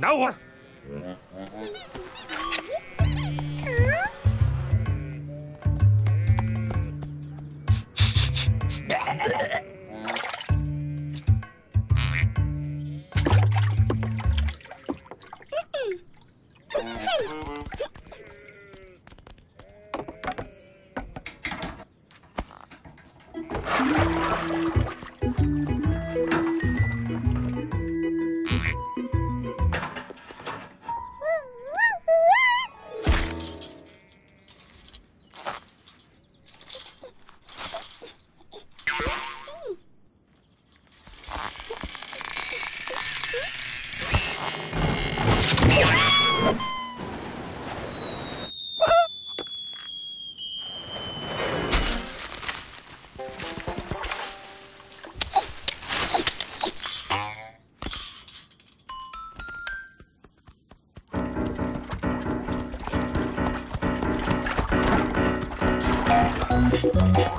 나와.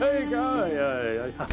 哎呀呀呀！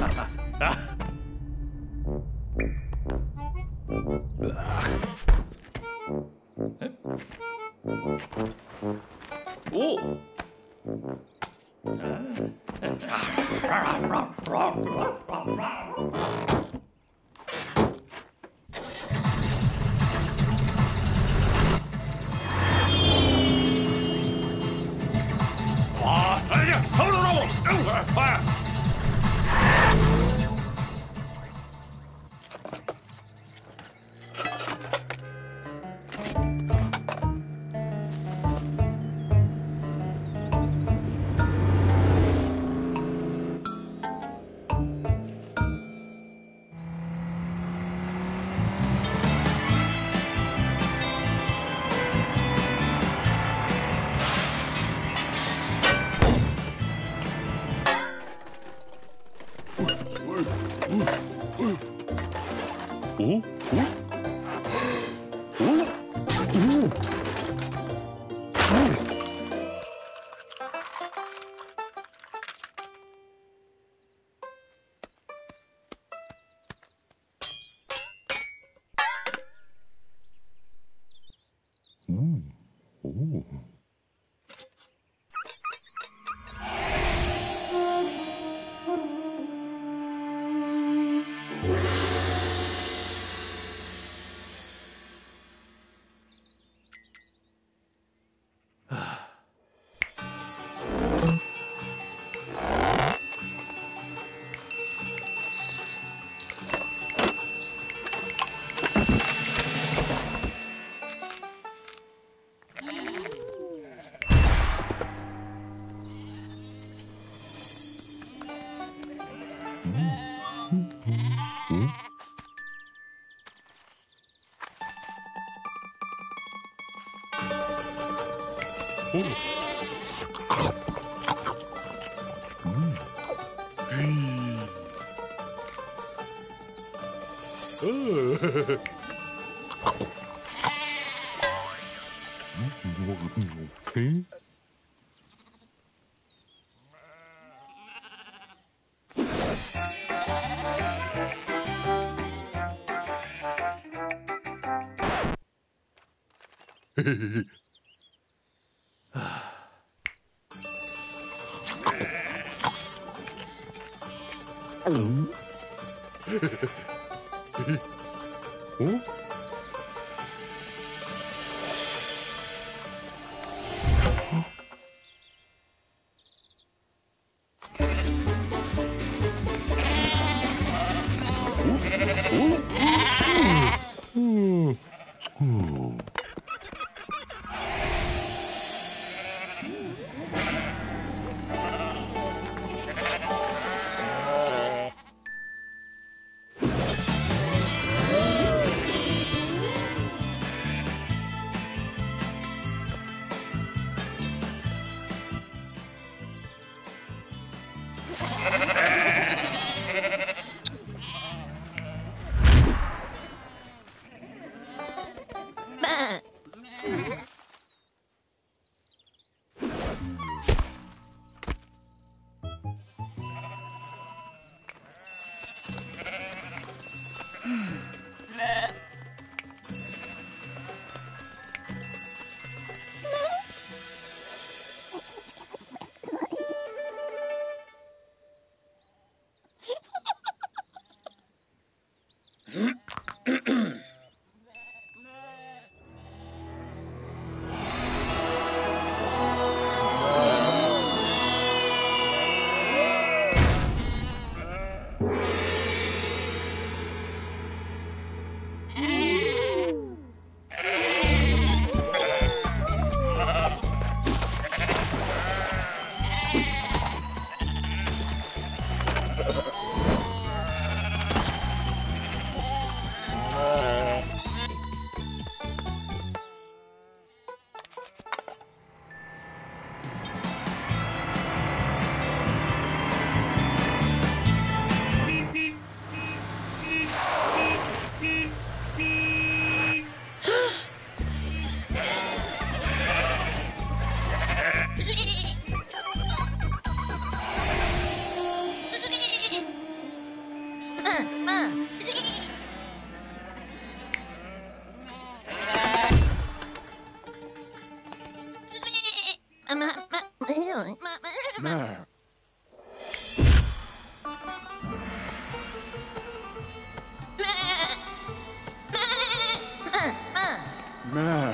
Man.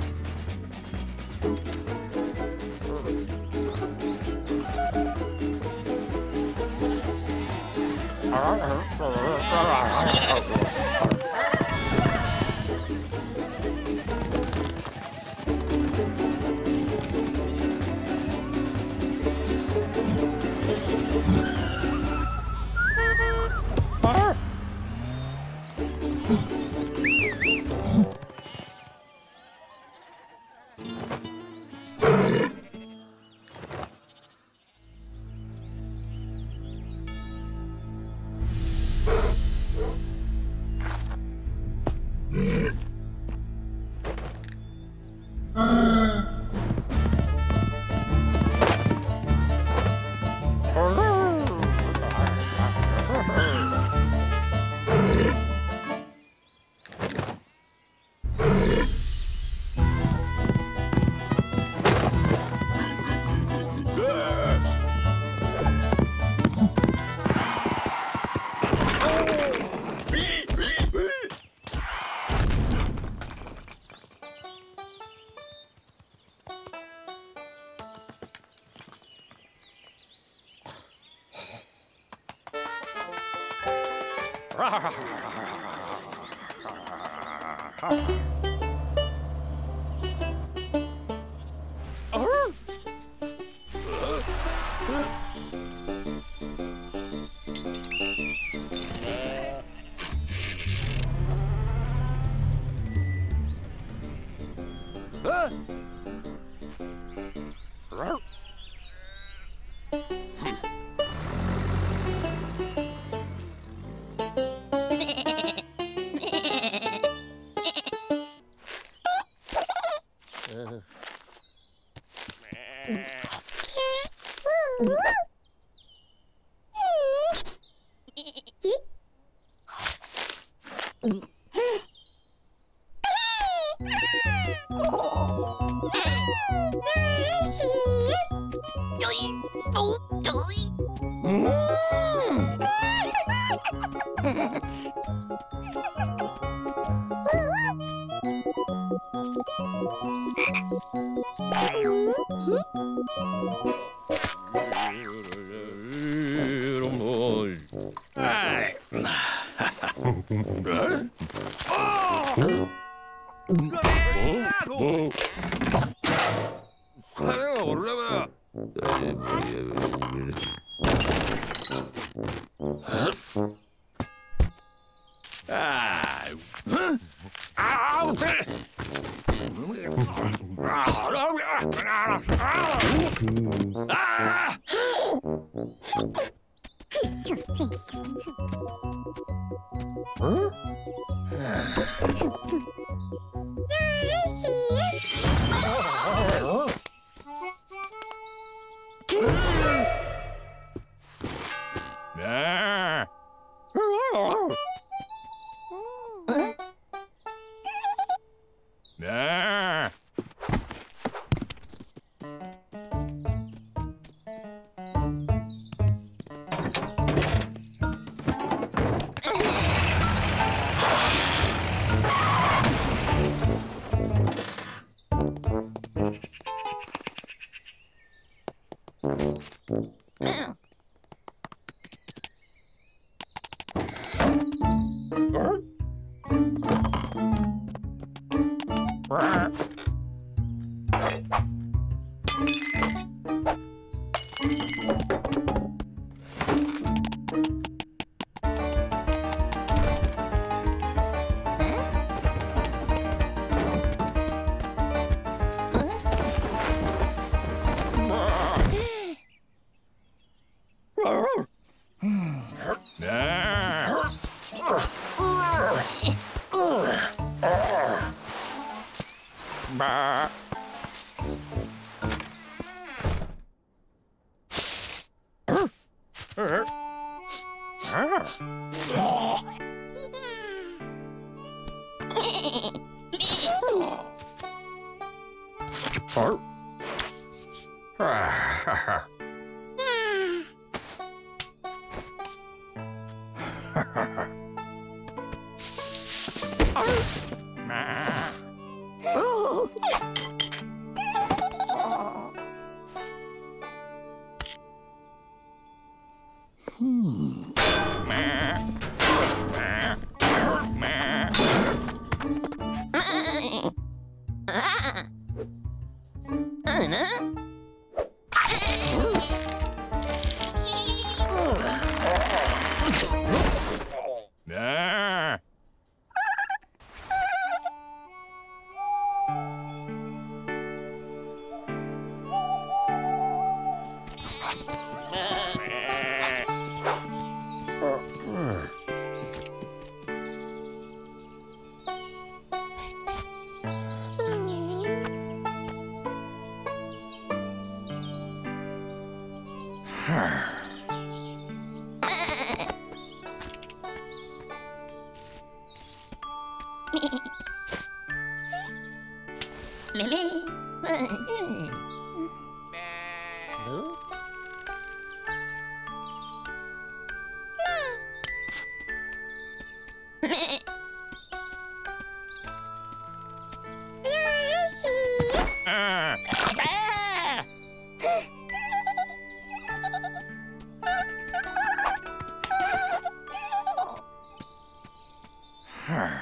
Yeah.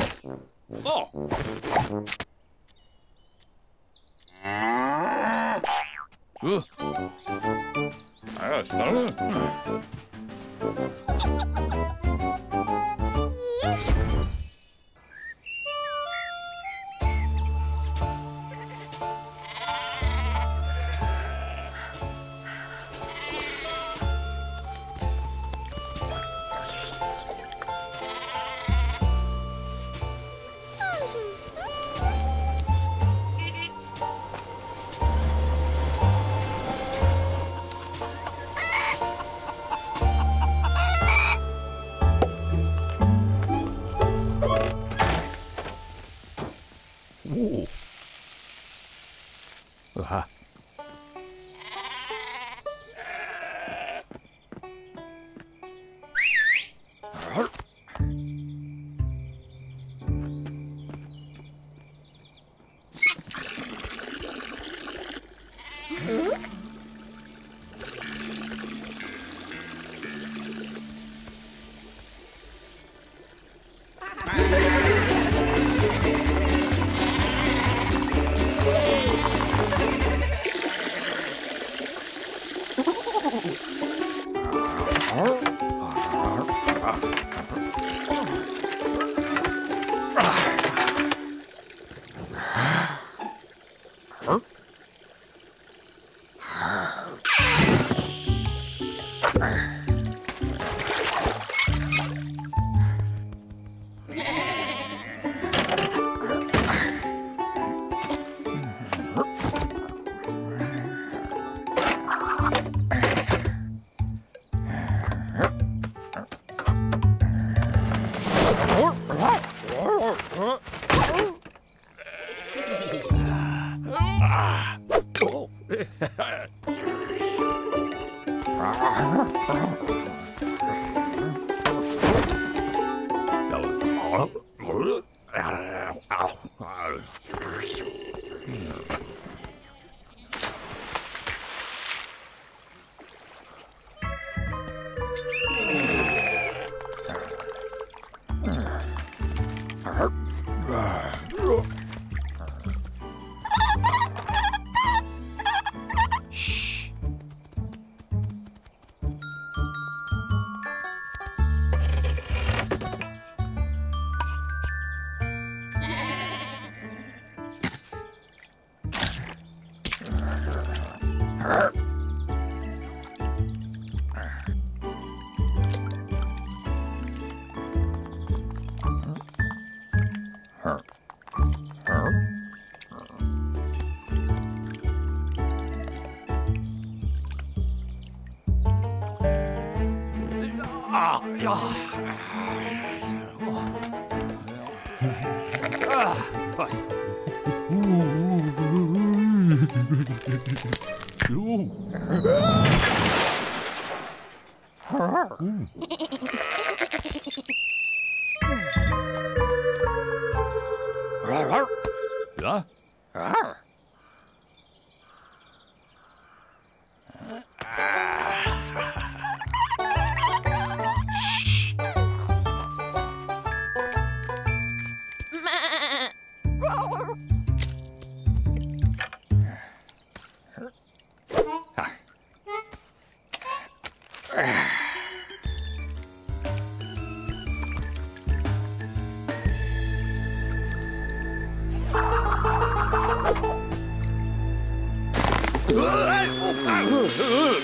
Out.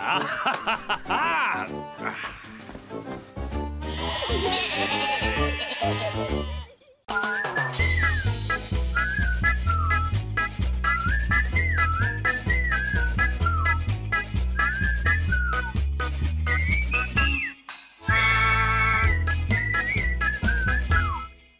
Ha ha ha!